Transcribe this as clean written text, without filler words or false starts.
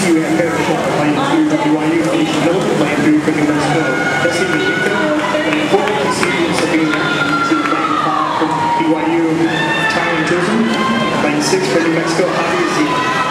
BYU and Fairfield playing through the BYU Nation, those who playing through for New Mexico. That's in the Utah, and the 4-week series of being to playing 5 for BYU, Tyron Tilson, playing 6 for New Mexico, obviously.